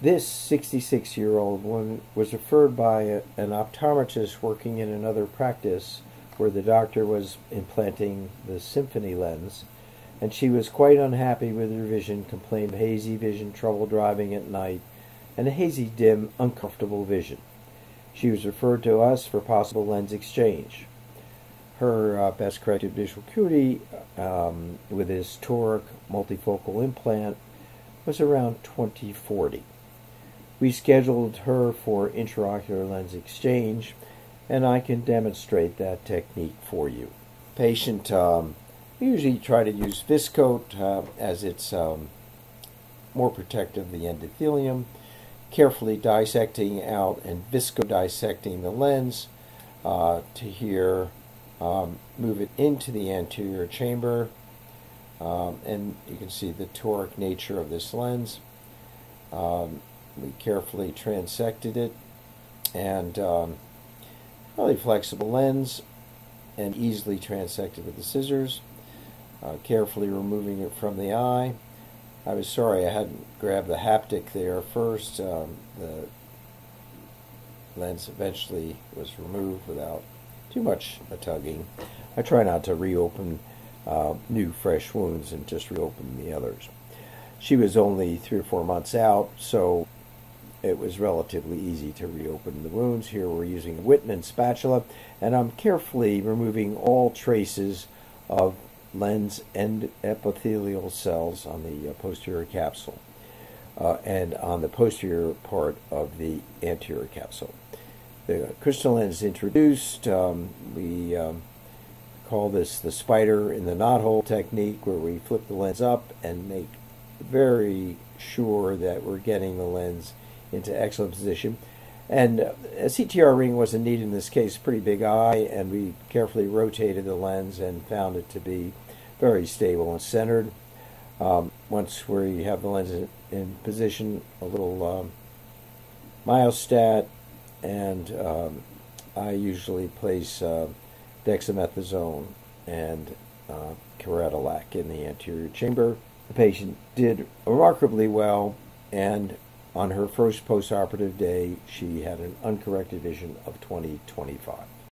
This 66-year-old woman was referred by an optometrist working in another practice where the doctor was implanting the Symphony lens, and she was quite unhappy with her vision, complained of hazy vision, trouble driving at night, and a hazy, dim, uncomfortable vision. She was referred to us for possible lens exchange. Her best corrected visual acuity with his Toric multifocal implant was around 20/40. We scheduled her for intraocular lens exchange, and I can demonstrate that technique for you. Patient, we usually try to use Viscoat as it's more protective of the endothelium, carefully dissecting out and viscodissecting the lens to here, move it into the anterior chamber, and you can see the toric nature of this lens. We carefully transected it, and really flexible lens, and easily transected with the scissors, carefully removing it from the eye. I was sorry I hadn't grabbed the haptic there first. The lens eventually was removed without too much tugging. I try not to reopen new fresh wounds and just reopen the others. She was only 3 or 4 months out, so it was relatively easy to reopen the wounds. Here we're using a Whitman spatula, and I'm carefully removing all traces of lens and epithelial cells on the posterior capsule and on the posterior part of the anterior capsule. The Crystalens is introduced. We call this the spider in the knothole technique, where we flip the lens up and make very sure that we're getting the lens into excellent position. And a CTR ring wasn't needed in this case, pretty big eye, and we carefully rotated the lens and found it to be very stable and centered. Once we have the lens in position, a little myostat, and I usually place dexamethasone and keratolac in the anterior chamber. The patient did remarkably well, and on her first postoperative day, she had an uncorrected vision of 20/25.